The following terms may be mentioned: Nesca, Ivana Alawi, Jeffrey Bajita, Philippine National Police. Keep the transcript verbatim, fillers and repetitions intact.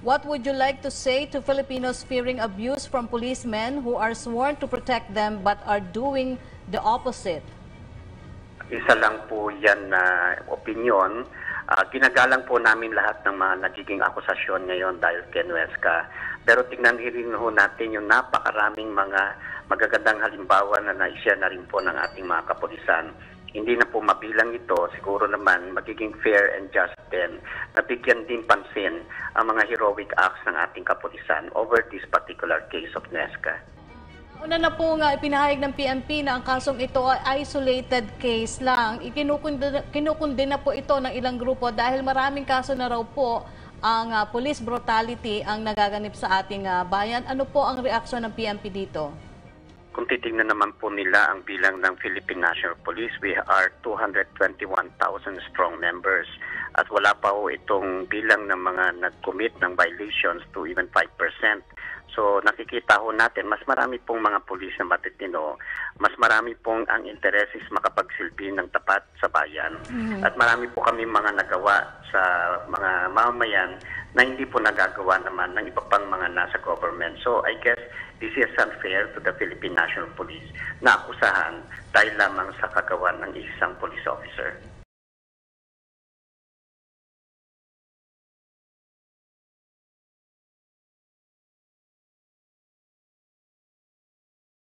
What would you like to say to Filipinos fearing abuse from policemen who are sworn to protect them but are doing the opposite? Isa lang po yan na uh, opinion. Uh, ginagalang po namin lahat ng mga nagiging akusasyon ngayon dahil kay Nesca. Pero tingnan rin ho natin yung napakaraming mga magagandang halimbawa na naisya na rin po ng ating mga kapulisan. Hindi na po mabilang ito, siguro naman magiging fair and just then. Nabigyan din pansin ang mga heroic acts ng ating kapulisan over this particular case of Nesca. Una na po nga ipinahayag ng P N P na ang kasong ito ay isolated case lang. Kinukundi na po ito ng ilang grupo dahil maraming kaso na raw po ang uh, police brutality ang nagaganap sa ating uh, bayan. Ano po ang reaksyon ng P N P dito? Kung titignan naman po nila ang bilang ng Philippine National Police, we are two hundred twenty-one thousand strong members. At wala pa po itong bilang ng mga nag-commit ng violations to even five percent. So nakikita ho natin, mas marami pong mga pulis na matitino, mas marami pong ang interes is makapagsilbi ng tapat sa bayan. Mm-hmm. At marami po kami mga nagawa sa mga mamayan na hindi po nagagawa naman ng iba pang mga nasa government. So I guess this is unfair to the Philippine National Police na akusahan dahil lamang sa kagawa ng isang police officer.